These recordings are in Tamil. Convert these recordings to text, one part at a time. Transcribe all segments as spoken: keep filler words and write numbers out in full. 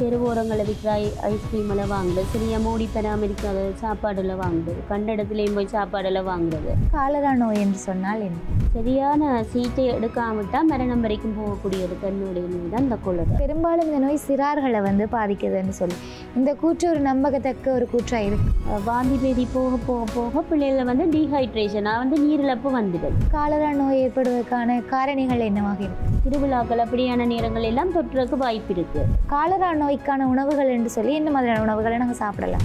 தெருவோரங்களை விற்கிற ஐஸ்கிரீம் எல்லாம் வாங்குறது, சிறிய மூடித்தனம் இருக்கிற சாப்பாடெல்லாம் வாங்குறது, கண்ட இடத்துலையும் போய் சாப்பாடெல்லாம் வாங்குறது. காலரா நோய் என்று சொன்னால் என்ன? சரியான சீட்டை எடுக்காமட்டால் மரணம் வரைக்கும் போகக்கூடியது தன்னுடைய நோய் தான் இந்த கொள்ளது. பெரும்பாலும் இந்த நோய் சிறார்களை வந்து பாதிக்குதுன்னு சொல்லி இந்த கூற்று ஒரு நம்பகத்தக்க ஒரு கூற்றாக இருக்குது. வாந்தி பேதி போக போக போக பிள்ளைகளை வந்து டீஹைட்ரேஷனாக வந்து நீரிழப்பு வந்துடுது. காலரா நோய் ஏற்படுவதற்கான காரணிகள் என்னவாக இருக்குது? திருவிழாக்கள் அப்படியான நேரங்கள் எல்லாம் தொற்றுக்கு வாய்ப்பு இருக்குது. காலரா நோய்க்கான உணவுகள் என்று சொல்லி என்ன மாதிரியான உணவுகளை நாங்கள் சாப்பிடலாம்?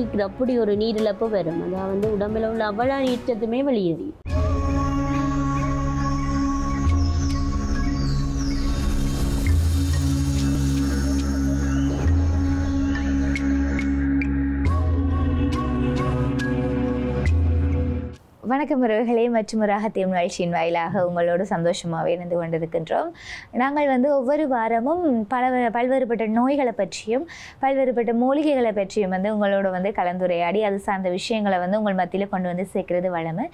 நிற்கிற அப்படி ஒரு நீரிழப்பு வரும். அதான் வந்து உடம்புல உள்ள அவ்வளோ நீச்சத்துமே வெளியேறி வணக்கம் உறவுகளே. மற்றும் ஒரு அகத்தியம் நிகழ்ச்சியின் வாயிலாக உங்களோடு சந்தோஷமாக இணைந்து கொண்டிருக்கின்றோம். நாங்கள் வந்து ஒவ்வொரு வாரமும் பல பல்வேறுபட்ட நோய்களை பற்றியும் பல்வேறுபட்ட மூலிகைகளை பற்றியும் வந்து உங்களோட வந்து கலந்துரையாடி அது சார்ந்த விஷயங்களை வந்து உங்கள் மத்தியில் கொண்டு வந்து சேர்க்கிறது வளமை.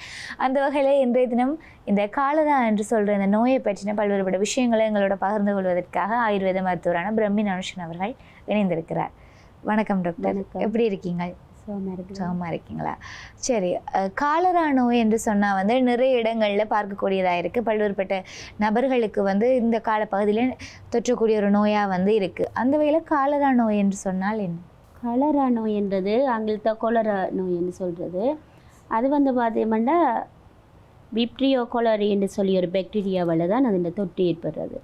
அந்த வகையில் இன்றைய தினம் இந்த காலரா என்று சொல்கிற இந்த நோயை பற்றின பல்வேறுபட்ட விஷயங்களை எங்களோட பகிர்ந்து கொள்வதற்காக ஆயுர்வேத மருத்துவரான பிரம்மி அனுஷன் அவர்கள் இணைந்திருக்கிறார். வணக்கம் டாக்டர், எப்படி இருக்கீங்க? சுகமாக இருக்கீங்களா? சரி, காலரா நோய் என்று சொன்னால் வந்து நிறைய இடங்களில் பார்க்கக்கூடியதாக இருக்குது. பல்வேறுபட்ட நபர்களுக்கு வந்து இந்த காலப்பகுதியில் தொற்றக்கூடிய ஒரு நோயாக வந்து இருக்குது. அந்த வகையில் காலரா நோய் என்று சொன்னால் என்ன? காலரா நோய் என்றது ஆங்கிலத்தை கொலரா நோய் என்று சொல்கிறது. அது வந்து பார்த்தீங்கன்னா விப்ட்ரியோ கொலரி என்று சொல்லி ஒரு பாக்டீரியாவால் தான் அது இந்த தொற்று ஏற்படுறது.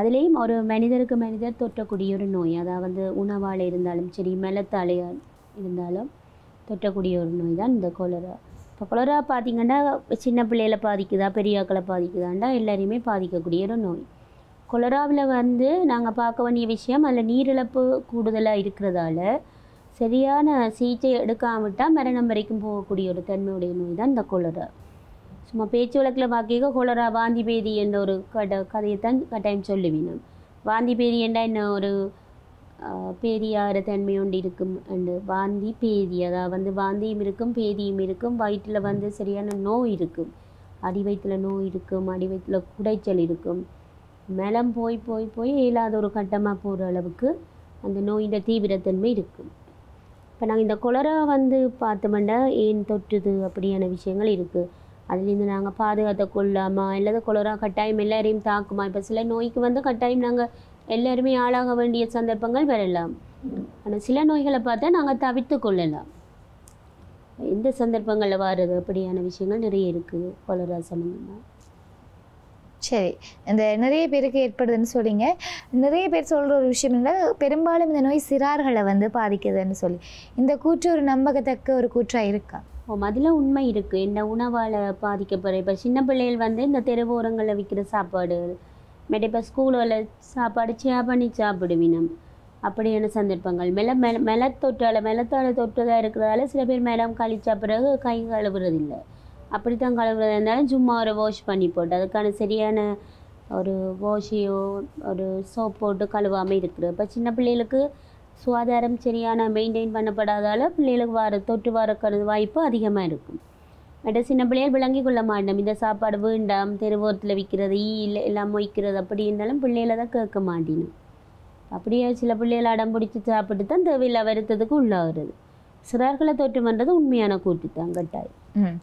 அதுலேயும் ஒரு மனிதருக்கு மனிதர் தொற்றக்கூடிய ஒரு நோய். அதாவது உணவால் இருந்தாலும் சரி, மலத்தாலையால் இருந்தாலும் தொற்றக்கூடிய ஒரு நோய் தான் இந்த கொலரா. இப்போ கொலரா பார்த்திங்கன்னா சின்ன பிள்ளைகளை பாதிக்குதா, பெரியாக்களை பாதிக்குதாண்டா, எல்லாரையுமே பாதிக்கக்கூடிய ஒரு நோய். கொலராவில் வந்து நாங்கள் பார்க்க வேண்டிய விஷயம், அதில் நீரிழப்பு கூடுதலாக இருக்கிறதால சரியான சிகிச்சை எடுக்காமட்டால் மரணம் வரைக்கும் போகக்கூடிய ஒரு தன்மையுடைய நோய் தான் இந்த கொலரா. சும்மா பேச்சு வழக்கில் பார்க்க கொலரா வாந்தி பேதி என்ற ஒரு கட கதையைத்தான் கட்டாயம் சொல்லுவீங்க. வாந்தி பேதி என்றால் என்ன, ஒரு பேதியாகிற தன்மை ஒன்று இருக்கும். அண்டு வாந்தி பேதி, அதாவது வந்து வாந்தியும் இருக்கும் பேதியும் இருக்கும். வயிற்றில் வந்து சரியான நோய் இருக்கும், அடி வயிற்றில் நோய் இருக்கும், அடி வயிற்றில் குடைச்சல் இருக்கும். மேலம் போய் போய் போய் இல்லாத ஒரு கட்டமாக போகிற அளவுக்கு அந்த நோயின் தீவிரத்தன்மை இருக்கும். இப்போ நாங்கள் இந்த கொலரா வந்து பார்த்தோம்னா ஏன் தொற்றுது அப்படியான விஷயங்கள் இருக்குது. அதுலேருந்து நாங்கள் பாதுகாத்த கொள்ளாமா, இல்லாத கொலரா கட்டாயம் எல்லாரையும் தாக்குமா? இப்போ சில நோய்க்கு வந்து கட்டாயம் நாங்கள் எல்லாருமே ஆளாக வேண்டிய சந்தர்ப்பங்கள் வரலாம். ஆனால் சில நோய்களை பார்த்தா நாங்கள் தவிர்த்து கொள்ளலாம். எந்த சந்தர்ப்பங்களில் வர்றது அப்படியான விஷயங்கள் நிறைய இருக்குது கொலரா சம்பந்தமாக. சரி, இந்த நிறைய பேருக்கு ஏற்படுதுன்னு சொல்லிங்க. நிறைய பேர் சொல்கிற ஒரு விஷயம் என்றால் பெரும்பாலும் இந்த நோய் சிறார்களை வந்து பாதிக்குதுன்னு சொல்லி இந்த கூற்று ஒரு நம்பகத்தக்க ஒரு கூற்றாக இருக்கா? ஓ, அதில் உண்மை இருக்குது. இந்த உணவால் பாதிக்கப்படுற இப்போ சின்ன பிள்ளைகள் வந்து இந்த தெருவோரங்களில் விற்கிற சாப்பாடு, மேட்டை இப்போ ஸ்கூலில் சாப்பாடு சே பண்ணி சாப்பிடுவினம் அப்படியான சந்தர்ப்பங்கள். மெல மெல மெலத்தொற்றால் மெலத்தால் தொற்றதாக இருக்கிறதால சில பேர் மேலம் கழிச்சா பிறகு கை கழுவுறதில்லை. அப்படித்தான் கழுவுறதா இருந்தாலும் சும்மா ஒரு வாஷ் பண்ணி போட்டு அதுக்கான சரியான ஒரு வாஷையோ ஒரு சோப் போட்டு கழுவாமல் இருக்கிறது. இப்போ சின்ன பிள்ளைகளுக்கு சுகாதாரம் சரியான மெயின்டைன் பண்ணப்படாதால பிள்ளைகளுக்கு வர தொற்று வரக்கிறது வாய்ப்பு அதிகமாக இருக்கும். மற்ற சின்ன பிள்ளைகள் விளங்கி கொள்ள மாட்டோம். இந்த சாப்பாடு வேண்டாம், தெருவோரத்தில் விற்கிறது, ஈ இல்லை எல்லாம் மொய்க்கிறது அப்படி இருந்தாலும் பிள்ளைகளை தான் கேட்க மாட்டினோம். அப்படியே சில பிள்ளைகளை அடம் பிடிச்சி சாப்பிட்டு தான் தேவையில்லா வருத்தத்துக்கு உள்ளாகிறது. சிறார்களை தொற்று பண்ணுறது உண்மையான கூட்டு தான் கட்டாயம்.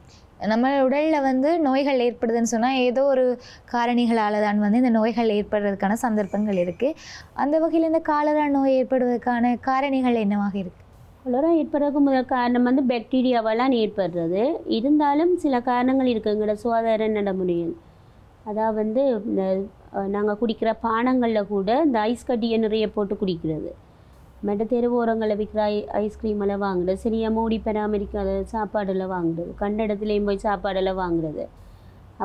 நம்ம உடலில் வந்து நோய்கள் ஏற்படுதுன்னு சொன்னால் ஏதோ ஒரு காரணிகளால் தான் வந்து இந்த நோய்கள் ஏற்படுறதுக்கான சந்தர்ப்பங்கள் இருக்குது. அந்த வகையில் இந்த காலரா நோய் ஏற்படுவதற்கான காரணிகள் என்னவாக இருக்குது? கொலரா ஏற்படுறதுக்கு முதல் காரணம் வந்து பாக்டீரியாவெல்லாம் ஏற்படுறது. இருந்தாலும் சில காரணங்கள் இருக்குங்கிற சுகாதார நடைமுறைகள். அதாவது வந்து இந்த நாங்கள் குடிக்கிற பானங்களில் கூட இந்த ஐஸ் கட்டியை நிறைய போட்டு குடிக்கிறது, மற்ற தெருவோரங்களை விற்கிற ஐஸ்கிரீமெல்லாம் வாங்குறது, சிறிய மூடி பராமரிக்காத சாப்பாடெல்லாம் வாங்குறது, கண்ட இடத்துலையும் போய் சாப்பாடெல்லாம் வாங்குறது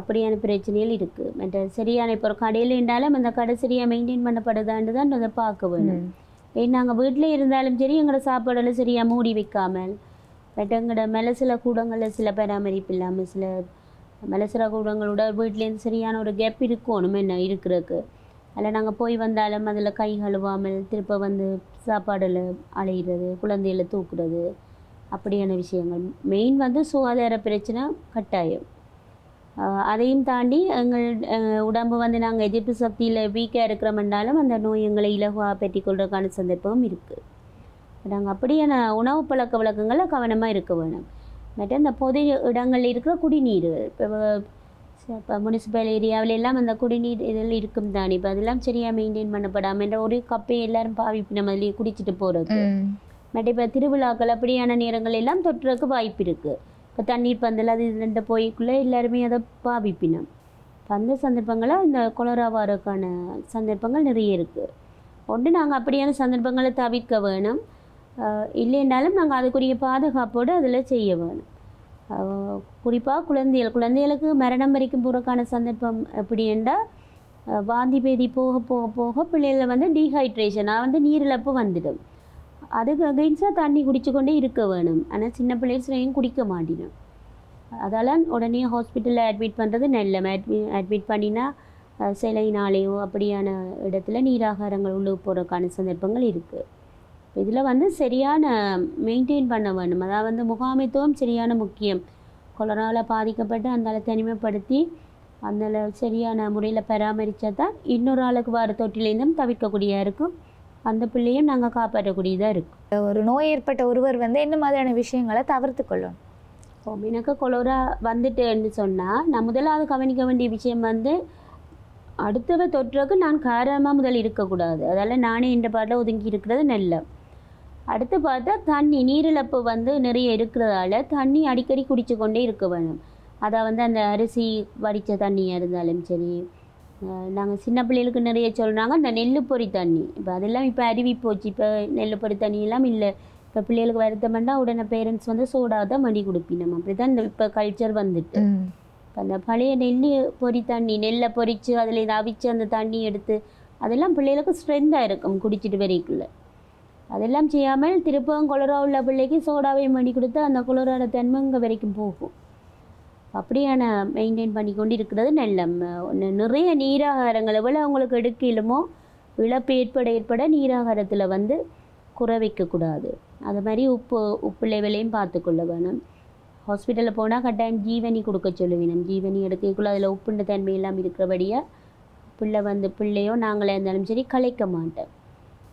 அப்படியான பிரச்சனைகள் இருக்குது. மற்ற சரியான இப்போ ஒரு கடையில் இருந்தாலும் அந்த கடை சரியாக மெயின்டைன் பண்ணப்படுதான்னு தான் அதை பார்க்க வேணும். நாங்கள் வீட்டில் இருந்தாலும் சரி எங்களோட சாப்பாடெல்லாம் சரியாக மூடி வைக்காமல் பட் எங்களோட மெலசில கூடங்களில் சில பராமரிப்பு இல்லாமல் சில மெலசில கூடங்களோட வீட்லேருந்து சரியான ஒரு கேப் இருக்கணும் என்ன இருக்கிறதுக்கு அதில் நாங்கள் போய் வந்தாலும் அதில் கை கழுவாமல் திருப்ப வந்து சாப்பாடில் அலையிறது குழந்தைகளை தூக்குறது அப்படியான விஷயங்கள் மெயின் வந்து சுகாதார பிரச்சனை கட்டாயம். அதையும் தாண்டி எங்கள் உடம்பு வந்து நாங்கள் எதிர்ப்பு சக்தியில் வீக்காக இருக்கிறோம்னாலும் அந்த நோய் எங்களை இலகுவாக பெற்றிக்கொள்றதுக்கான சந்தர்ப்பமும் இருக்குது. நாங்கள் அப்படியான உணவு பழக்க வழக்கங்களை கவனமாக இருக்க வேணும். மற்ற இந்த பொது இடங்களில் இருக்கிற குடிநீர் இப்போ முனிசிபல் ஏரியாவில் எல்லாம் அந்த குடிநீர் இதெல்லாம் இருக்கும் தானே, இப்போ அதெல்லாம் சரியாக மெயின்டைன் பண்ணப்படாமல் ஒரு கப்பையை எல்லாரும் பாவிப்பு நம்ம அதிலேயே குடிச்சிட்டு போகிறது. மற்ற இப்போ திருவிழாக்கள் அப்படியான நேரங்கள் எல்லாம் தொற்றுறதுக்கு வாய்ப்பு இருக்குது. இப்போ தண்ணீர் பந்தல் அது இதுல போய்க்குள்ளே எல்லாருமே அதை பாவிப்பினோம். இப்போ அந்த சந்தர்ப்பங்களாக இந்த கொலராவாருக்கான சந்தர்ப்பங்கள் நிறைய இருக்குது. ஒன்று நாங்கள் அப்படியான சந்தர்ப்பங்களை தவிர்க்க வேணும், இல்லைன்னாலும் நாங்கள் அதுக்குரிய பாதுகாப்போடு அதில் செய்ய வேணும். குறிப்பாக குழந்தைகள் குழந்தைகளுக்கு மரணம் வரைக்கும் போகிறக்கான சந்தர்ப்பம் எப்படின்னா வாந்தி பேதி போக போக போக பிள்ளைகளை வந்து டீஹைட்ரேஷனாக வந்து நீரிழப்பு வந்துடும். அதுக்கு அகெயின்ஸ்டாக தண்ணி குடிச்சுக்கொண்டே இருக்க வேணும். ஆனால் சின்ன பிள்ளைகளையும் குடிக்க மாட்டினோம். அதால் உடனே ஹாஸ்பிட்டலில் அட்மிட் பண்ணுறது நல்ல அட்மி அட்மிட் பண்ணினா சிலையினாலேயோ அப்படியான இடத்துல நீராகாரங்கள் உள்ளே போகிறதுக்கான சந்தர்ப்பங்கள் இருக்குது. இதில் வந்து சரியான மெயின்டைன் பண்ண வேணும். அதாவது வந்து முகாமைத்துவம் சரியான முக்கியம். கொரோனாவில் பாதிக்கப்பட்டு அந்தால தனிமைப்படுத்தி அந்தால சரியான முறையில் பராமரித்தா தான் இன்னொரு ஆளுக்கு வர தொற்றிலேருந்தும் தவிர்க்கக்கூடியா இருக்கும். அந்த பிள்ளையும் நாங்கள் காப்பாற்றக்கூடியதாக இருக்குது. ஒரு நோய் ஏற்பட்ட ஒருவர் வந்து என்ன மாதிரியான விஷயங்களை தவிர்த்து கொள்ளணும்? ஓ எனக்கு கொலோரா வந்துட்டுன்னு சொன்னால் நான் முதலாவது கவனிக்க வேண்டிய விஷயம் வந்து அடுத்தவ தொற்றுக்கு நான் காரணமாக முதல் இருக்கக்கூடாது. அதால் நானே இந்த பாட்டில் ஒதுங்கி இருக்கிறது நல்ல. அடுத்து பார்த்தா தண்ணி நீரிழப்பு வந்து நிறைய இருக்கிறதால தண்ணி அடிக்கடி குடிச்சு கொண்டே இருக்க வேணும். அதை வந்து அந்த அரிசி வடித்த தண்ணியாக இருந்தாலும் சரி, நாங்கள் சின்ன பிள்ளைகளுக்கு நிறைய சொல்கிறாங்க இந்த நெல் பொறி தண்ணி. இப்போ அதெல்லாம் இப்போ அருவி போச்சு. இப்போ நெல் பொறி தண்ணியெல்லாம் இல்லை. இப்போ பிள்ளைகளுக்கு வருத்தம்னா உடனே பேரண்ட்ஸ் வந்து சோடாக தான் மணி கொடுப்பினோம். அப்படி தான் இந்த இப்போ கல்ச்சர் வந்துட்டு. இப்போ அந்த பழைய நெல் பொறி தண்ணி நெல்லை பொறிச்சு அதில் இதை அவிச்சு அந்த தண்ணி எடுத்து அதெல்லாம் பிள்ளைகளுக்கு ஸ்ட்ரென்த்தாக இருக்கும் குடிச்சிட்டு வரைக்குள்ள. அதெல்லாம் செய்யாமல் திருப்பவும் கொலரா உள்ள பிள்ளைக்கு சோடாவே மணி கொடுத்து அந்த கொலராட தன்மை இங்கே வரைக்கும் போகும். அப்படியான மெயின்டைன் பண்ணி கொண்டு இருக்கிறது நல்ல. நிறைய நீராகாரங்கள் எவ்வளோ அவங்களுக்கு எடுக்கலுமோ இழப்பு ஏற்பட ஏற்பட நீராகாரத்தில் வந்து குறைவைக்கக்கூடாது. அது மாதிரி உப்பு உப்பு லெவலையும் பார்த்துக்கொள்ள வேணும். ஹாஸ்பிட்டலில் போனால் கட்டாயம் ஜீவனி கொடுக்க சொல்லுவேணும். ஜீவனி எடுக்கக்குள்ள அதில் உப்புண்ட தன்மையெல்லாம் இருக்கிறபடியாக பிள்ளை வந்து பிள்ளையோ நாங்களே இருந்தாலும் சரி கலைக்க மாட்டோம்.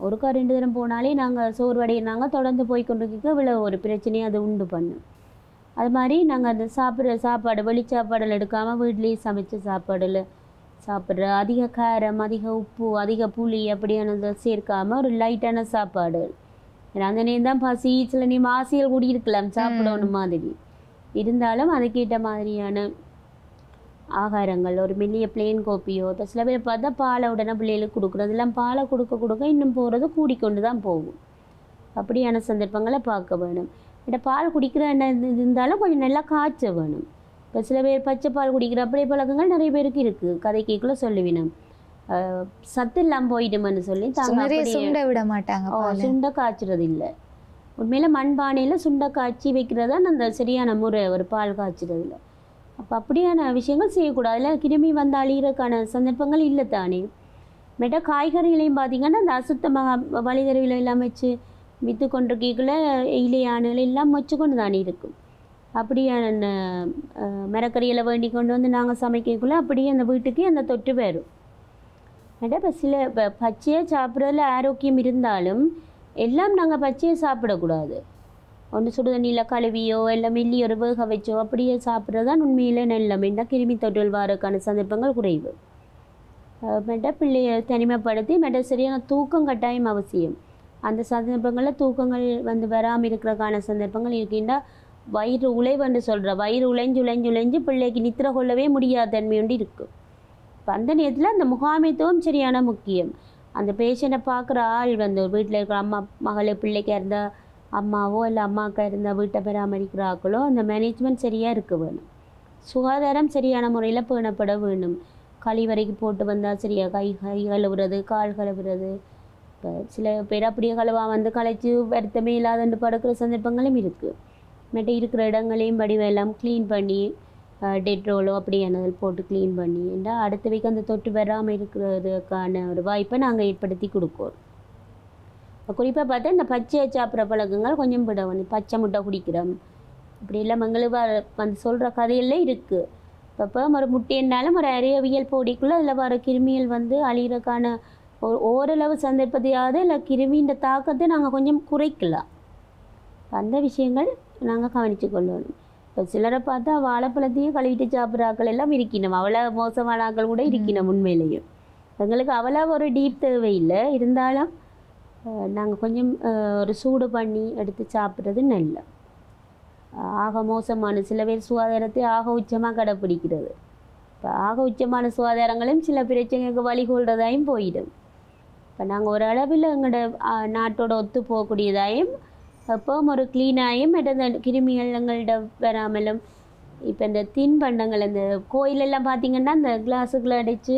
ஒருக்கா ரெண்டு தினம் போனாலே நாங்கள் சோர்வடையினாங்க தொடர்ந்து போய் கொண்டிருக்க இவ்வளோ ஒரு பிரச்சனையும் அது உண்டு பண்ணும். அது மாதிரி நாங்கள் அந்த சாப்பிட்ற சாப்பாடு வெளி சாப்பாடில் எடுக்காமல் வீட்லேயே சமைச்ச சாப்பாடில் சாப்பிட்ற அதிக காரம் அதிக உப்பு அதிக புளி அப்படியானதை சேர்க்காமல் ஒரு லைட்டான சாப்பாடு. ஏன்னா அந்த நேரம் தான் பசி சில நேரம் ஆசையில் கூடி இருக்கலாம் சாப்பிடணும் மாதிரி இருந்தாலும் அதுக்கேற்ற மாதிரியான ஆகாரங்கள் ஒரு மெல்லிய பிளேன் கோப்பியோ. இப்போ சில பேர் பார்த்தா பாலை உடனே பிள்ளைகளுக்கு கொடுக்குறது எல்லாம் பாலை கொடுக்க கொடுக்க இன்னும் போகிறது கூடிக்கொண்டு தான் போகும். அப்படியான சந்தர்ப்பங்களை பார்க்க வேணும். இந்த பால் குடிக்கிற என்ன இருந்தாலும் கொஞ்சம் நல்லா காய்ச்ச வேணும். இப்போ சில பேர் பச்சை பால் குடிக்கிற அப்படியே பழக்கங்கள் நிறைய பேருக்கு இருக்குது. கதை கேட்குள்ள சொல்லுவேன் சத்து எல்லாம் போயிடுமான்னு சொல்லி சுண்ட விட மாட்டாங்க. சுண்டை காய்ச்சுறது இல்லை. உண்மையில் மண்பானையில் சுண்டை காய்ச்சி வைக்கிறதா அந்த சரியான முறை ஒரு பால் காய்ச்சுறதுல. அப்போ அப்படியான விஷயங்கள் செய்யக்கூடாது. அதில் கிருமி வந்து அழிகிறதுக்கான சந்தர்ப்பங்கள் இல்லை தானே. மேட்டா காய்கறிகளையும் பார்த்திங்கன்னா அந்த அசுத்தமாக வழிதறிவில் எல்லாம் வச்சு வித்து கொண்டிருக்கீங்கள இலையானல் எல்லாம் மொச்சு கொண்டு தானே இருக்கும். அப்படியான மரக்கறியில் வேண்டி கொண்டு வந்து நாங்கள் சமைக்கக்குள்ளே அப்படியே அந்த வீட்டுக்கு அந்த தொற்று போயிடும். ஏட்டா இப்போ சில இப்போ பச்சையை சாப்பிட்றதுல ஆரோக்கியம் இருந்தாலும் எல்லாம் நாங்கள் பச்சையை சாப்பிடக்கூடாது. ஒன்று சுடுதண்ணியில் கழுவியோ இல்லை மெல்லி ஒரு வேக வச்சோ அப்படியே சாப்பிட்றது தான் உண்மையில் நல்ல மெண்டா கிருமி தொற்றுகள் வரக்கான சந்தர்ப்பங்கள் குறைவு. மெட்டா பிள்ளையை தனிமைப்படுத்தி மெட்டா சரியான தூக்கம் கட்டாயம் அவசியம். அந்த சந்தர்ப்பங்களில் தூக்கங்கள் வந்து வராமல் இருக்கிறக்கான சந்தர்ப்பங்கள் இருக்கின்றா வயிறு உழைவுன்னு சொல்கிற வயிறு உழைஞ்சு உழைஞ்சு உழைஞ்சு பிள்ளைக்கு நித்திர கொள்ளவே முடியாத தன்மை ஒன்று இருக்குது. இப்போ அந்த நேரத்தில் அந்த முகாமைத்துவம் சரியான முக்கியம். அந்த பேஷண்ட்டை பார்க்குற ஆள் வந்து ஒரு வீட்டில் இருக்கிற அம்மா மகளே பிள்ளைக்காக இருந்தால் அம்மாவோ இல்லை அம்மாக்கா இருந்தால் வீட்டை பராமரிக்கிற ஆக்களோ அந்த மேனேஜ்மெண்ட் சரியாக இருக்க வேணும். சுகாதாரம் சரியான முறையில் பேணப்பட வேணும். கழிவறைக்கு போட்டு வந்தால் சரியாக கை கை கழுவுறது கால் கழுவுறது இப்போ சில பேர் அப்படியே கலவாக வந்து கலைச்சி வருத்தமே இல்லாதண்டு படுக்கிற சந்தர்ப்பங்களும் இருக்குது. மற்ற இருக்கிற இடங்களையும் வடிவெல்லாம் க்ளீன் பண்ணி டெட்ரோலோ அப்படியானது போட்டு க்ளீன் பண்ணி என்றால் அடுத்த வீக் அந்த தொற்று வராமல் இருக்கிறதுக்கான ஒரு வாய்ப்பை நாங்கள் ஏற்படுத்தி கொடுக்குறோம். குறிப்பாக பார்த்தா இந்த பச்சை சாப்பிட்ற பழக்கங்கள் கொஞ்சம் விட வந்து பச்சை முட்டை குடிக்கிறோம் இப்படியெல்லாம் மங்களவா வந்து சொல்கிற கதையெல்லாம் இருக்குது. இப்போ ஒரு முட்டையினாலும் ஒரு அரியவியல் போடிக்குள்ளே அதில் வர கிருமிகள் வந்து அழிகிறக்கான ஒரு ஓரளவு சந்தர்ப்பத்தையாவது இல்லை கிருமின்ற தாக்கத்தை நாங்கள் கொஞ்சம் குறைக்கலாம். அந்த விஷயங்கள் நாங்கள் கவனித்து கொள்ளணும். இப்போ சிலரை பார்த்தா வாழைப்பழத்தையும் கழுவிட்டு சாப்பிட்ற ஆக்கள் எல்லாம் இருக்கணும், அவ்வளோ மோசமான ஆக்கள் கூட இருக்கணும். உண்மையிலையும் எங்களுக்கு அவ்வளோ ஒரு டீப் தேவையில்லை, இருந்தாலும் நாங்கள் கொஞ்சம் ஒரு சூடு பண்ணி எடுத்து சாப்பிட்றது நல்ல. ஆக மோசமான சில பேர் சுகாதாரத்தை ஆக உச்சமாக கடைப்பிடிக்கிறது. இப்போ ஆக உச்சமான சுகாதாரங்களையும் சில பிரச்சனைக்கு வழிகொள்கிறதாயும் போயிடும். இப்போ நாங்கள் ஒரு அளவில் எங்களோட நாட்டோட ஒத்து போகக்கூடியதாயும் எப்பவும் ஒரு க்ளீனாயும் மற்ற கிருமிகள் எங்கள்கிட்ட வராமலும். இப்போ இந்த தின்பண்டங்கள் அந்த கோயிலெல்லாம் பார்த்திங்கன்னா அந்த கிளாஸுக்குள்ளே அடைச்சி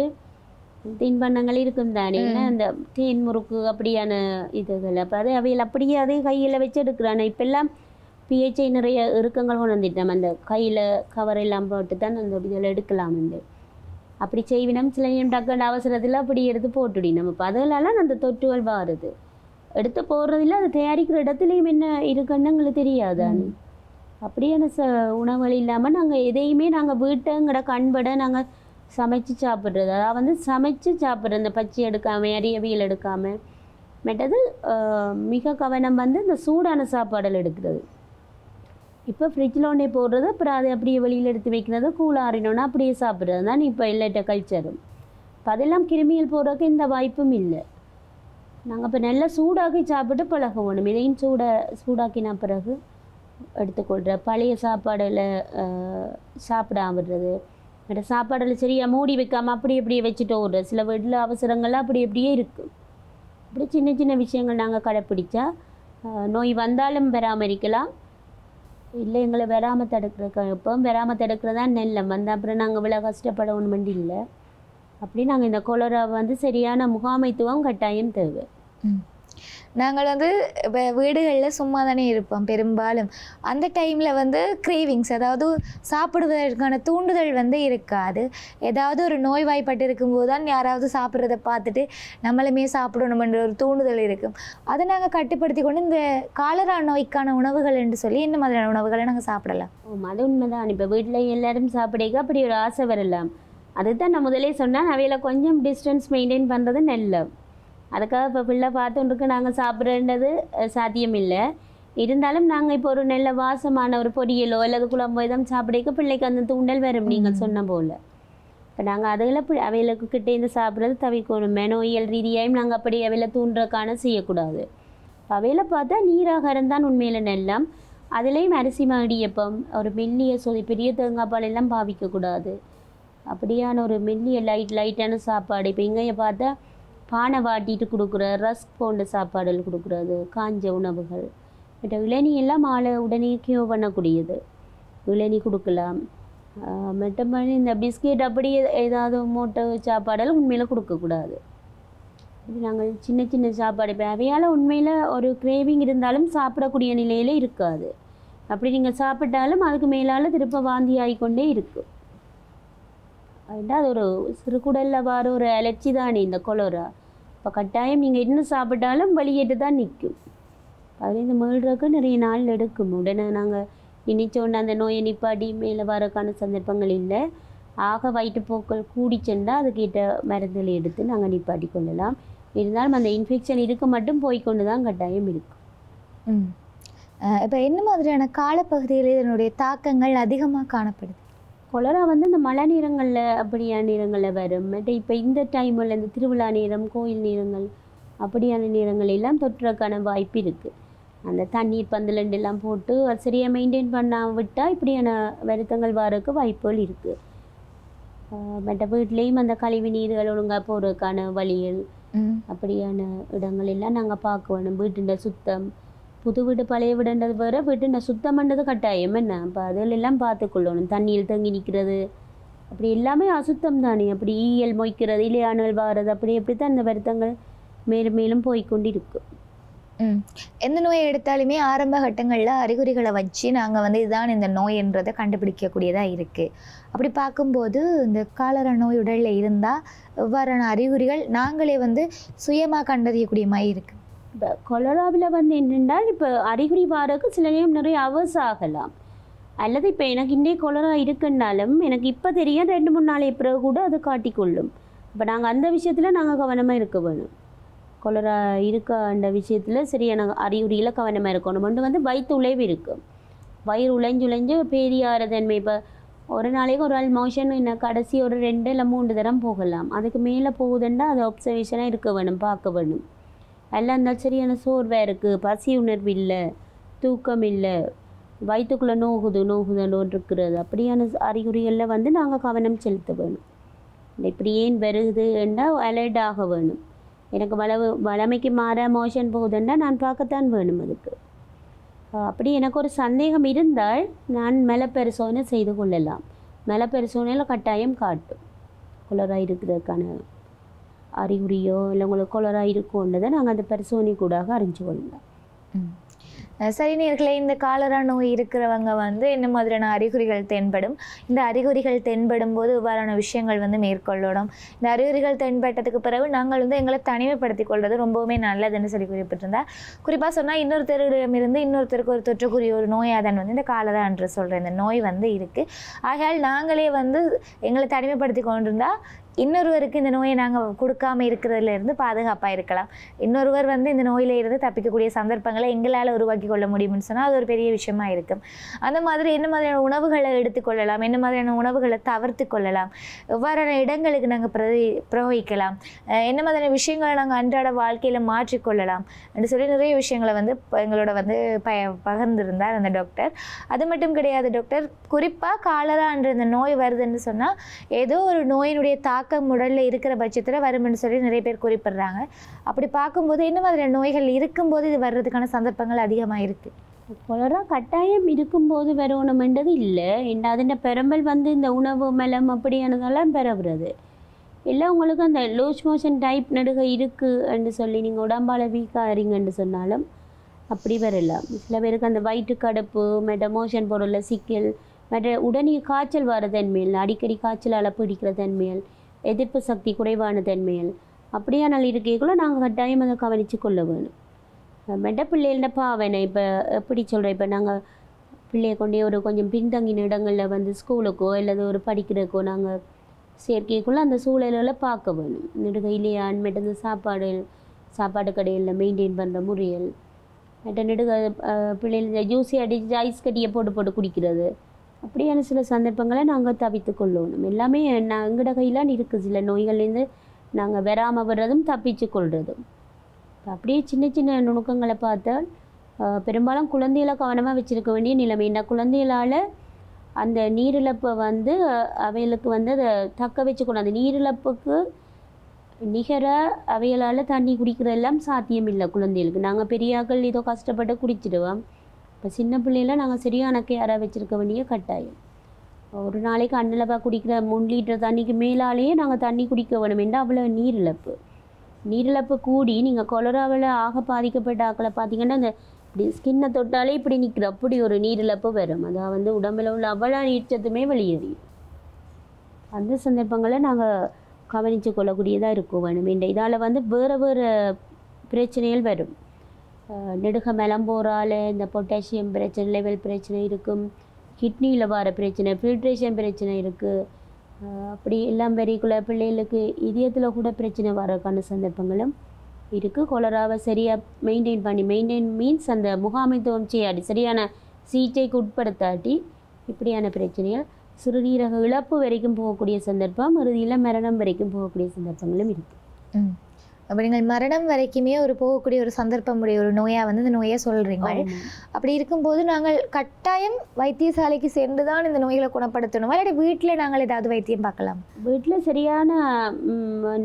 தின்பண்டங்கள் இருக்கும் தானே, அந்த தேன் முறுக்கு அப்படியான இதுகள். அப்போ அது அவையில் அப்படியே அதையும் கையில் வச்சு எடுக்கிறானே. இப்போல்லாம் பிஹெச்ஐ நிறைய இறுக்கங்கள் கொண்டு வந்துட்டோம், அந்த கையில் கவர் எல்லாம் போட்டு தான் அந்த இதில் எடுக்கலாம். வந்து அப்படி செய்வினம் சில டக்குன்னு அவசரத்தில் அப்படி எடுத்து போட்டுடி நம்ம இப்போ அதெல்லாம் அந்த தொற்றுகள் வாருது. எடுத்து போடுறதில்ல, அதை தயாரிக்கிற இடத்துலையும் என்ன இருக்குன்னு எங்களுக்கு தெரியாதான். அப்படியான ச உணவுகள் இல்லாமல் நாங்கள் எதையுமே நாங்கள் வீட்டுங்கிற கண்பட நாங்கள் சமைச்சு சாப்பிட்றது, அதாவது வந்து சமைச்சு சாப்பிட்றது இந்த பச்சை எடுக்காமல் அரியவியல் எடுக்காமல். மற்றது மிக கவனம் வந்து இந்த சூடான சாப்பாடுகள் எடுக்கிறது. இப்போ ஃப்ரிட்ஜில் ஒன்றே போடுறது, அப்புறம் அதை அப்படியே வெளியில் எடுத்து வைக்கிறது, கூழாறினோன்னா அப்படியே சாப்பிட்றது தான் இப்போ எல்லாட்ட கல்ச்சரும். இப்போ அதெல்லாம் கிருமிகள் போடுறதுக்கு இந்த வாய்ப்பும் இல்லை. நாங்கள் இப்போ நல்லா சூடாக்கி சாப்பிட்டு பழக வேணும். இதையும் சூடா சூடாக்கின பிறகு எடுத்துக்கொள்கிற பழைய சாப்பாடில் சாப்பிடாமடுறது, மற்ற சாப்பாடில் சரியாக மூடி வைக்காமல் அப்படி அப்படியே வச்சுட்டு ஓடுறது. சில வீட்டில் அவசரங்கள்லாம் அப்படி அப்படியே இருக்குது. இப்படி சின்ன சின்ன விஷயங்கள் நாங்கள் கடைப்பிடிச்சா நோய் வந்தாலும் பராமரிக்கலாம், இல்லை எங்களை வராமல் தடுக்கிறக்க எப்பவும் வராமல் தடுக்கிறதா நெல்லை வந்து அப்புறம் நாங்கள் இவ்வளோ கஷ்டப்பட ஒன்று இல்லை. அப்படி நாங்கள் இந்த கொலரா வந்து சரியான முகாமைத்துவம் கட்டாயம் தேவை. நாங்கள் வந்து இப்போ வீடுகளில் சும்மா தானே இருப்போம் பெரும்பாலும். அந்த டைமில் வந்து கிரேவிங்ஸ் அதாவது சாப்பிடுவதற்கான தூண்டுதல் வந்து இருக்காது. ஏதாவது ஒரு நோய்வாய்ப்பட்டு இருக்கும்போது தான் யாராவது சாப்பிட்றத பார்த்துட்டு நம்மளுமே சாப்பிடணுமென்ற ஒரு தூண்டுதல் இருக்கும். அதை நாங்கள் கட்டுப்படுத்தி கொண்டு இந்த காலரா நோய்க்கான உணவுகள் என்று சொல்லி என்ன மாதிரியான உணவுகளை நாங்கள் சாப்பிடலாம்? ஓம் அது உண்மைதான். இப்போ வீட்டில் எல்லோரும் சாப்பிடக்க அப்படி ஒரு ஆசை வரலாம். அதுதான் நான் முதலே சொன்னால் அவையில் கொஞ்சம் டிஸ்டன்ஸ் மெயின்டைன் பண்ணுறது நல்ல. அதுக்காக இப்போ பிள்ளை பார்த்துருக்கு நாங்கள் சாப்பிட்றது சாத்தியம் இல்லை. இருந்தாலும் நாங்கள் இப்போ ஒரு நல்ல வாசமான ஒரு பொரியலோ அல்லது குழம்போ தான் சாப்பிடக்க பிள்ளைக்கு அந்த தூண்டல் வரும் நீங்கள் சொன்ன போல். இப்போ நாங்கள் அதில் அவைகளுக்கு கிட்டேருந்து சாப்பிட்றது தவிர்க்கணும். மெனோயியல் ரீதியாகவும் நாங்கள் அப்படி அவையில் தூண்டுறக்கான செய்யக்கூடாது. அவையில் பார்த்தா நீராகாரம் தான் உண்மையில் நெல்லாம். அதுலேயும் அரிசி மாடியப்பம் ஒரு மெல்லிய சொதி பெரிய தேங்காய்பால் எல்லாம் பாவிக்கக்கூடாது. அப்படியான ஒரு மெல்லிய லைட் லைட்டான சாப்பாடு. இப்போ இங்கேயே பார்த்தா பானை வாட்டிட்டு கொடுக்குற ரஸ்க் போன்ற சாப்பாடுகள் கொடுக்குறது, காஞ்ச உணவுகள். பட் இளநீ எல்லாம் மாலை உடனே கியோ பண்ணக்கூடியது இளநீ கொடுக்கலாம். மற்றபடி இந்த பிஸ்கெட் அப்படி ஏதாவது மூட்டை சாப்பாடுகள் உண்மையில் கொடுக்கக்கூடாது. நாங்கள் சின்ன சின்ன சாப்பாடு இப்போ அவையால் உண்மையில் ஒரு கிரேவிங் இருந்தாலும் சாப்பிடக்கூடிய நிலையில் இருக்காது. அப்படி நீங்கள் சாப்பிட்டாலும் அதுக்கு மேலால் திருப்ப வாந்தி ஆகிக்கொண்டே இருக்கும். அதுதான் அது ஒரு சிறுகுடலில் வர ஒரு அலர்ச்சி தானே இந்த கொலோரா. இப்போ கட்டாயம் நீங்கள் இன்னும் சாப்பிட்டாலும் வெளியேட்டு தான் நிற்கும். அதுலேருந்து மீள்றதுக்கு நிறைய நாள் எடுக்கும். உடனே நாங்கள் நினைச்சோன்னா அந்த நோயை நிப்பாட்டி மேலே வரக்கான சந்தர்ப்பங்கள் இல்லை. ஆக வயிற்றுப்போக்கள் கூடிச்சென்றா அதுக்கிட்ட மருந்துகளை எடுத்து நாங்கள் நிப்பாட்டி கொள்ளலாம். இருந்தாலும் அந்த இன்ஃபெக்ஷன் இருக்க மட்டும் போய்கொண்டு தான் கட்டாயம் இருக்கும். ம் இப்போ என்ன மாதிரியான காலப்பகுதியில் இதனுடைய தாக்கங்கள் அதிகமாக காணப்படுது? கொலரா வந்து இந்த மழை நேரங்களில் அப்படியான நேரங்களில் வரும். மற்ற இப்போ இந்த டைமில் இந்த திருவிழா நேரம், கோயில் நேரங்கள் அப்படியான நேரங்களெல்லாம் தொற்றுறதுக்கான வாய்ப்பு இருக்குது. அந்த தண்ணீர் பந்தலண்டெல்லாம் போட்டு அது சரியாக மெயின்டைன் பண்ணாமல் விட்டால் இப்படியான வருத்தங்கள் வரக்கு வாய்ப்புகள் இருக்குது. மற்ற வீட்லேயும் அந்த கழிவு நீர்கள் ஒழுங்காக போகிறதுக்கான வழிகள் அப்படியான இடங்கள் எல்லாம் நாங்கள் பார்க்கணும். வீட்டுண்ட சுத்தம் புது வீடு பழைய வீடுன்றது வேறு, வீட்டுண்ட சுத்தம் பண்ணுறது கட்டாயம் என்ன. இப்போ அதிலெல்லாம் பார்த்துக்கொள்ளணும். தண்ணியில் தங்கி நிற்கிறது அப்படி எல்லாமே அசுத்தம் தானே. அப்படி ஈயல் மொய்க்கிறது, இலையானல் வாரது, அப்படி எப்படி தான் இந்த வருத்தங்கள் மேலும் மேலும் போய்கொண்டிருக்கு. ம் எந்த நோயை எடுத்தாலுமே ஆரம்ப கட்டங்களில் அறிகுறிகளை வச்சு நாங்கள் வந்து இதுதான் இந்த நோய்ன்றதை கண்டுபிடிக்கக்கூடியதாக இருக்குது. அப்படி பார்க்கும்போது இந்த காலரா நோய் உடலில் இருந்தால் எவ்வாறான அறிகுறிகள் நாங்களே வந்து சுயமாக கண்டறியக்கூடிய மாதிரி இருக்குது? இப்போ கொலராவில் வந்து என்னென்றால் இப்போ அறிகுறி வாரக்கு சில நேரம் நிறைய அவர்ஸ் ஆகலாம். அல்லது இப்போ எனக்கு இன்றைய கொலரா இருக்குன்னாலும் எனக்கு இப்போ தெரியும், ரெண்டு மூணு நாளை பிறகு கூட அது காட்டிக்கொள்ளும். இப்போ நாங்கள் அந்த விஷயத்தில் நாங்கள் கவனமாக இருக்க வேணும். கொலரா இருக்கன்ற விஷயத்தில் சரியான அறிகுறியில் கவனமாக இருக்கணும். ஒன்று வந்து வயிற்று உழைவு இருக்கும். வயிறு உழைஞ்சு உழைஞ்சு பெரியாரதன்மை. இப்போ ஒரு நாளைக்கு ஒரு ஆள் மோஷன் என்ன கடைசி ஒரு ரெண்டு இல்லை மூன்று தரம் போகலாம். அதுக்கு மேலே போகுதுன்னா அது அப்சர்வேஷனாக இருக்க வேணும், பார்க்க வேணும். எல்லாம் இருந்தாலும் சரியான சோர்வாக இருக்குது, பசி உணர்வு இல்லை, தூக்கம் இல்லை, வயிற்றுக்குள்ளே நோகுது நோகுதோடு இருக்கிறது. அப்படியான அறிகுறிகளில் வந்து நாங்கள் கவனம் செலுத்த வேணும். இப்படி ஏன் வருதுன்னா அலர்ட் ஆக வேணும். எனக்கு வளவு வளமைக்கு மாற மோஷன் போகுதுன்னா நான் பார்க்கத்தான் வேணும். அதுக்கு அப்படி எனக்கு ஒரு சந்தேகம் இருந்தால் நான் மெலப்பரிசோதனை செய்து கொள்ளலாம். மெலப்பரிசோதனையில் கட்டாயம் காட்டும் கொலரா இருக்கிறதுக்கான அறிகுறியோ இல்லை உங்களுக்கு கொலரா இருக்கும்ன்றதை நாங்கள் அந்த பரிசோதனை கூடாக அறிஞ்சு கொள்ளலாம். சரி நேர்களே, இந்த காலரா நோய் இருக்கிறவங்க வந்து என்ன மாதிரியான அறிகுறிகள் தென்படும், இந்த அறிகுறிகள் தென்படும் போது இவ்வாறான விஷயங்கள் வந்து மேற்கொள்ளணும், இந்த அறிகுறிகள் தென்பட்டதுக்கு பிறகு நாங்கள் வந்து எங்களை தனிமைப்படுத்தி கொள்வது ரொம்பவுமே நல்லதுன்னு சொல்லி குறிப்பிட்டிருந்தா, குறிப்பாக சொன்னால் இன்னொருத்தரிடமிருந்து இன்னொருத்தருக்கு ஒரு தொற்றுக்குரிய ஒரு நோயாக தான் வந்து இந்த காலரா என்று சொல்கிற இந்த நோய் வந்து இருக்குது. ஆகையால் நாங்களே வந்து எங்களை தனிமைப்படுத்தி கொண்டிருந்தா இன்னொருவருக்கு இந்த நோயை நாங்கள் கொடுக்காமல் இருக்கிறதுலேருந்து பாதுகாப்பாக இருக்கலாம். இன்னொருவர் வந்து இந்த நோயிலேருந்து தப்பிக்கக்கூடிய சந்தர்ப்பங்களை எங்களால் உருவாக்கி கொள்ள முடியும்னு சொன்னால் அது ஒரு பெரிய விஷயமாக இருக்கும். அந்த மாதிரி என்ன மாதிரியான உணவுகளை எடுத்துக்கொள்ளலாம், என்ன மாதிரியான உணவுகளை தவிர்த்து கொள்ளலாம், எவ்வாறான இடங்களுக்கு நாங்கள் பிரதி பிரவகிக்கலாம், என்ன மாதிரியான விஷயங்களை நாங்கள் அன்றாட வாழ்க்கையில் மாற்றிக்கொள்ளலாம் என்று சொல்லி நிறைய விஷயங்களை வந்து எங்களோட வந்து ப பகிர்ந்திருந்தார் அந்த டாக்டர். அது மட்டும் கிடையாது டாக்டர், குறிப்பாக காலரா என்ற இந்த நோய் வருதுன்னு சொன்னால் ஏதோ ஒரு நோயினுடைய தாக்க உடலில் இருக்கிற பட்சத்தில் வரும்னு சொல்லி நிறைய பேர் குறிப்பிடுறாங்க. அப்படி பார்க்கும்போது என்ன மாதிரியான நோய்கள் இருக்கும்போது இது வர்றதுக்கான சந்தர்ப்பங்கள் அதிகமாக இருக்குது? கொலரா கட்டாயம் இருக்கும்போது வரணும்ன்றது இல்லை. என்ன அதுண்ட பெரம்பல் வந்து இந்த உணவு மலம் அப்படியானதெல்லாம் பெறவுறது இல்லை. உங்களுக்கு அந்த லூஸ் மோஷன் டைப் நடுக இருக்குன்னு சொல்லி நீங்கள் உடம்பால் வீக்காக இருங்கன்னு சொன்னாலும் அப்படி வரலாம். சில பேருக்கு அந்த வயிற்று கடுப்பு, மெட்ட மோஷன் பொருளில் சிக்கல், மெட்ட உடனே காய்ச்சல் வர தன்மையில், அடிக்கடி காய்ச்சலால் பிடிக்கிற தன்மையில், எதிர்ப்பு சக்தி குறைவான தன்மையில் அப்படியான இருக்கைக்குள்ளே நாங்கள் கட்டாயம் அதை கவனித்து கொள்ள வேணும். மெட்ட பிள்ளைகள பாவனை இப்போ எப்படி சொல்கிறேன், இப்போ நாங்கள் பிள்ளையை கொண்டே ஒரு கொஞ்சம் பின்தங்கின இடங்களில் வந்து ஸ்கூலுக்கோ அல்லது ஒரு படிக்கிறக்கோ நாங்கள் சேர்க்கைக்குள்ளே அந்த சூழலெல்லாம் பார்க்க வேணும். நெடுகையிலேயே அன்மேட்டு சாப்பாடு சாப்பாடு கடையில் மெயின்டைன் பண்ணுற முறையில், மெட்ட நெடுக பிள்ளைகள் ஜூஸி அடிச்சு ஐஸ் கட்டியை போட்டு போட்டு குடிக்கிறது அப்படியான சில சந்தர்ப்பங்களை நாங்கள் தவிர்த்து கொள்ளணும். எல்லாமே நான் எங்கட கையிலான் இருக்குது. சில நோய்கள்லேருந்து நாங்கள் வராமல் வர்றதும் தப்பிச்சு கொள்வதும். அப்படியே சின்ன சின்ன நுணுக்கங்களை பார்த்தால் பெரும்பாலும் குழந்தைகளை கவனமாக வச்சுருக்க வேண்டிய நிலைமை. இந்த குழந்தைகளால் அந்த நீரிழப்பை வந்து அவைகளுக்கு வந்து அதை தக்க வச்சுக்கணும். அந்த நீரிழப்புக்கு நிகர அவைகளால் தண்ணி குடிக்கிறதெல்லாம் சாத்தியம் இல்லை குழந்தைகளுக்கு. நாங்கள் பெரியாக்கள் ஏதோ கஷ்டப்பட்டு குடிச்சிடுவோம். இப்போ சின்ன பிள்ளையில நாங்கள் சரியான கேராக வச்சுருக்க வேண்டிய கட்டாயம். ஒரு நாளைக்கு அன்னளப்பா குடிக்கிற மூணு லிட்டர் தண்ணிக்கு மேலாலேயே நாங்கள் தண்ணி குடிக்க வேணும். என்றால் அவ்வளோ நீரிழப்பு நீரிழப்பு கூடி நீங்கள் கொலராவில் ஆக பாதிக்கப்பட்ட ஆக்களை பார்த்திங்கன்னா அந்த இப்படி ஸ்கின்னை தொட்டாலே இப்படி நிற்கிற அப்படி ஒரு நீரிழப்பு வரும். அதான் வந்து உடம்பில் உள்ள அவ்வளோ நீர்ச்சத்துமே வெளியேறியும் அந்த சந்தர்ப்பங்களை நாங்கள் கவனித்து கொள்ளக்கூடியதாக இருக்கும் வேணும். என்ற இதால் வந்து வேறு வேறு பிரச்சனைகள் வரும். நெடுக மெலம்போரால் இந்த பொட்டாசியம் பிரச்சனை, லெவல் பிரச்சனை இருக்கும், கிட்னியில் வர பிரச்சனை, ஃபில்ட்ரேஷன் பிரச்சனை இருக்குது. அப்படி எல்லாம் பெரியக்குள்ள பிள்ளைகளுக்கு இதயத்தில் கூட பிரச்சனை வரக்கான சந்தர்ப்பங்களும் இருக்குது. கொலராவை சரியாக மெயின்டைன் பண்ணி மெயின்டைன் மீன்ஸ் அந்த முகாமைத்துவம் செய்யாடி சரியான சிகிச்சைக்கு உட்படுத்தாட்டி இப்படியான பிரச்சனைகள் சிறுநீரக இழப்பு வரைக்கும் போகக்கூடிய சந்தர்ப்பம், இறுதியில் மரணம் வரைக்கும் போகக்கூடிய சந்தர்ப்பங்களும் இருக்குது. அப்போ நீங்கள் மரணம் வரைக்குமே ஒரு போகக்கூடிய ஒரு சந்தர்ப்பமுடைய ஒரு நோயாக வந்து இந்த நோயை சொல்கிறீங்க. அப்படி இருக்கும்போது நாங்கள் கட்டாயம் வைத்தியசாலைக்கு சென்று தான் இந்த நோய்களை குணப்படுத்தணுமா இல்லாட்டி வீட்டில் நாங்கள் ஏதாவது வைத்தியம் பார்க்கலாம்? வீட்டில் சரியான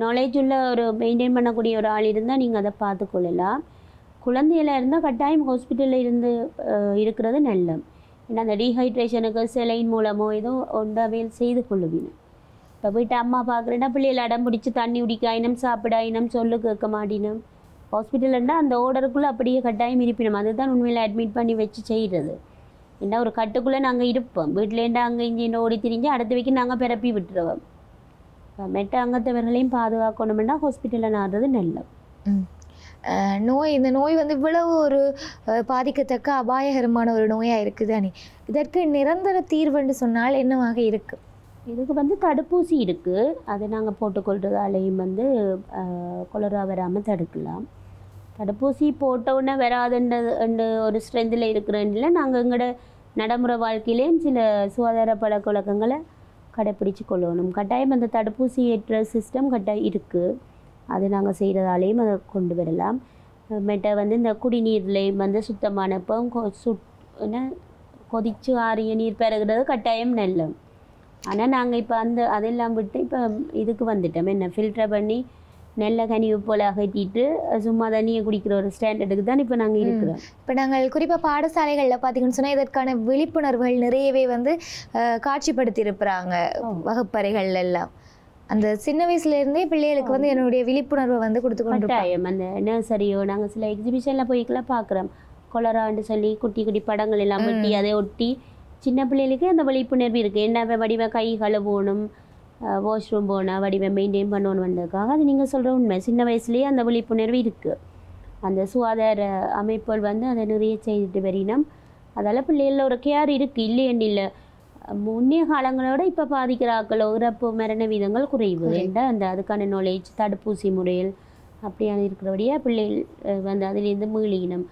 நாலேஜ் உள்ள ஒரு மெயின்டைன் பண்ணக்கூடிய ஒரு ஆள் இருந்தால் நீங்கள் அதை பார்த்துக்கொள்ளலாம். குழந்தையில இருந்தால் கட்டாயம் ஹாஸ்பிட்டலில் இருந்து இருக்கிறது நல்லது. ஏன்னா அந்த டீஹைட்ரேஷனுக்கு செலைன் மூலமோ ஏதோ ஒன்றாவேல் செய்து கொள்ளுவீங்க. இப்போ போய்ட்டு அம்மா பார்க்குறேன்னா பிள்ளைகள் அடம் பிடிச்சி தண்ணி குடிக்க ஆயினம், சாப்பிட ஆயினம், சொல்லு கேட்க மாட்டினம், ஹாஸ்பிட்டல் இருந்தால் அந்த ஓடருக்குள்ளே அப்படியே கட்டாயம் இருப்பினோம். அதுதான் உண்மையில் அட்மிட் பண்ணி வச்சு செய்கிறது. ஏன்னா ஒரு கட்டுக்குள்ளே நாங்கள் இருப்போம். வீட்டிலேருந்தா அங்கே இங்கே ஓடி திரிஞ்சு அடுத்த வைக்க நாங்கள் பிறப்பி விட்டுருவோம். மெட்ட அங்கத்தவர்களையும் பாதுகாக்கணும்னா ஹாஸ்பிட்டலில் நாடுறது நல்லது. நோய் இந்த நோய் வந்து இவ்வளவு ஒரு பாதிக்கத்தக்க அபாயகரமான ஒரு நோயாக இருக்குது தானே. இதற்கு நிரந்தர தீர்வுன்னு சொன்னால் என்னவாக இருக்குது? இதுக்கு வந்து தடுப்பூசி இருக்குது. அதை நாங்கள் போட்டுக்கொள்றதாலையும் வந்து கொலரா வராமல் தடுக்கலாம். தடுப்பூசி போட்டவுடனே வராதுன்ற ஒரு ஸ்ட்ரென்த்தில் இருக்கிறதில்ல. நாங்கள் எங்களோட நடைமுறை வாழ்க்கையிலேயும் சில சுகாதார பழக்க வழக்கங்களை கடைப்பிடிச்சு கொள்ளணும். கட்டாயம் அந்த தடுப்பூசி ஏற்ற சிஸ்டம் கட்டாயம் இருக்குது. அது நாங்கள் செய்கிறதாலேயும் அதை கொண்டு வரலாம். மேட்டா வந்து இந்த குடிநீர்லேயும் வந்து சுத்தமானப்போ சுட் என்ன கொதிச்சு ஆறிய நீர் பருகிறது கட்டாயம் நல்லது. ஆனால் நாங்கள் இப்போ அந்த அதெல்லாம் விட்டு இப்போ இதுக்கு வந்துட்டோம். என்ன ஃபில்டர் பண்ணி நல்ல கனிவு போல் அகற்றிட்டு சும்மா தண்ணியை குடிக்கிற ஒரு ஸ்டாண்டர்டுக்கு தான் இப்போ நாங்கள் இருக்கிறோம். இப்போ நாங்கள் குறிப்பாக பாடசாலைகளில் பார்த்தீங்கன்னு சொன்னால் இதற்கான விழிப்புணர்வுகள் நிறையவே வந்து காட்சிப்படுத்தியிருக்கிறாங்க வகுப்பறைகள் எல்லாம். அந்த சின்ன வயசுலேருந்தே பிள்ளைகளுக்கு வந்து என்னுடைய விழிப்புணர்வை வந்து கொடுத்துக்கொண்டு கட்டாயம் அந்த நர்சரியோ நாங்கள் சில எக்ஸிபிஷனில் போய்க்கெல்லாம் பார்க்குறோம். கொலரான்னு சொல்லி குட்டி குட்டி படங்கள் எல்லாம் ஒட்டி அதை ஒட்டி சின்ன பிள்ளைகளுக்கு அந்த விழிப்புணர்வு இருக்குது. என்ன வடிவ கை கழுவணும், வாஷ்ரூம் போனால் வடிவை மெயின்டைன் பண்ணணும் வந்ததுக்காக அது நீங்கள் சொல்கிற உண்மை. சின்ன வயசுலேயே அந்த விழிப்புணர்வு இருக்குது. அந்த சுகாதார அமைப்புகள் வந்து அதை நிறைய செய்துட்டு வரினம். அதால் பிள்ளைகளில் ஒரு கேர் இருக்குது. இல்லையன்னு இல்லை, முன்னைய காலங்களோட இப்போ பாதிக்கிற ஆக்களோ இறப்பு மரண விதங்கள் குறைவு. ஏண்டா அந்த அதுக்கான நாலேஜ் தடுப்பூசி முறையில் அப்படியான இருக்கிறபடியே பிள்ளைகள் வந்து அதிலேருந்து மீளினம்.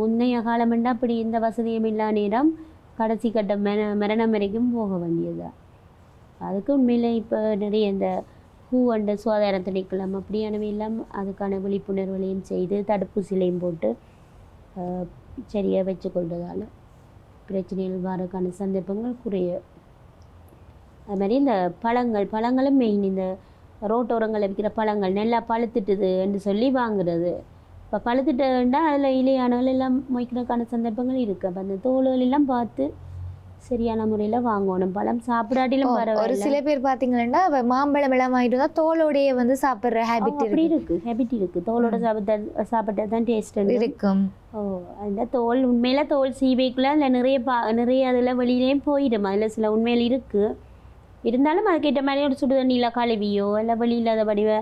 முன்னைய காலம்ண்டா அப்படி இந்த வசதியும் இல்லா நேரம் கடைசி கட்ட மர மரணம் வரைக்கும் போக வேண்டியதுதான். அதுக்கு உண்மையிலே இப்போ நிறைய இந்த ஹூ அண்ட சுகாதார திணைக்களம் அப்படியானவை எல்லாம் அதுக்கான விழிப்புணர்வுகளையும் செய்து தடுப்பூசிலையும் போட்டு சரியாக வச்சு கொள்றதால பிரச்சனைகள் வரக்கான சந்தர்ப்பங்கள் குறைய. அது மாதிரி இந்த பழங்கள் பழங்களும் மெயின் இந்த ரோட்டோரங்களில் விற்கிற பழங்கள் நல்லா பழுத்துட்டுதுன்னு சொல்லி வாங்குறது. இப்போ பழுத்துட்டா அதில் இலையானவர்கள் எல்லாம் மொய்க்கிறதுக்கான சந்தர்ப்பங்கள் இருக்குது. அப்போ அந்த தோள்கள் எல்லாம் பார்த்து சரியான முறையில் வாங்கணும். பழம் சாப்பிடாட்டிலும் பரவாயில்ல. ஒரு சில பேர் பார்த்தீங்கன்னா மாம்பழம் எல்லாம் வாங்கிட்டு வந்தால் தோலோடைய வந்து சாப்பிட்ற ஹேபிட் அப்படி இருக்குது. ஹேபிட் இருக்குது. தோலோட சாப்பிட்ட சாப்பிட்டா தான் டேஸ்ட் இருக்கும். ஓ அந்த தோல் உண்மையில் தோல் சீவைக்குள்ளே அதில் நிறைய பா நிறைய அதில் வெளியிலேயும் போயிடும். அதில் சில உண்மையில் இருக்குது. இருந்தாலும் அதுக்கேற்ற மாதிரி ஒரு சுடு தண்ணியில் கழுவியோ இல்லை வெளியில் அதை வடிவ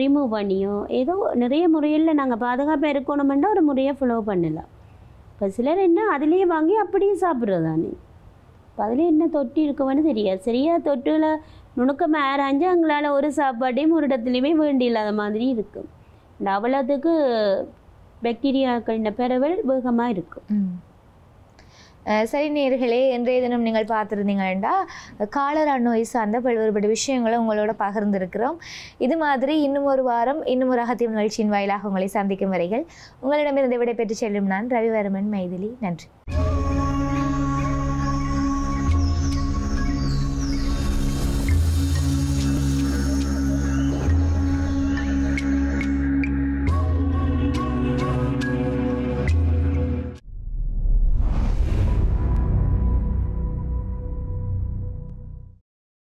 ரிமூவ் பண்ணியோ ஏதோ நிறைய முறையில் நாங்கள் பாதுகாப்பாக இருக்கணும்னா ஒரு முறையை ஃபாலோ பண்ணலாம். இப்போ சிலர் என்ன அதிலேயே வாங்கி அப்படியே சாப்பிட்றதானே. இப்போ அதில் என்ன தொட்டி இருக்குமான்னு தெரியாது. சரியாக தொட்டில் நுணுக்கமாக ஆராய்ஞ்சு அவங்களால ஒரு சாப்பாட்டையும் ஒரு இடத்துலையுமே வேண்டியில்லாத மாதிரி இருக்கும். இந்த அவ்வளோத்துக்கு பாக்டீரியாக்களின் பரவல் வேகமாக இருக்கும். சரி நேயர்களே, இன்றைய தினம் நீங்கள் பார்த்துருந்தீங்கன்னா காலரா நோய் சார்ந்த பல்வேறுபட்ட விஷயங்களை உங்களோட பகிர்ந்திருக்கிறோம். இது மாதிரி இன்னும் ஒரு வாரம் இன்னும் ஒரு அகத்திய நிகழ்ச்சியின் வாயிலாக உங்களை சந்திக்கும் வரைகள் உங்களிடமிருந்து விடைபெற்று செல்லும் நான் ரவிவர்மன் மைதிலி. நன்றி.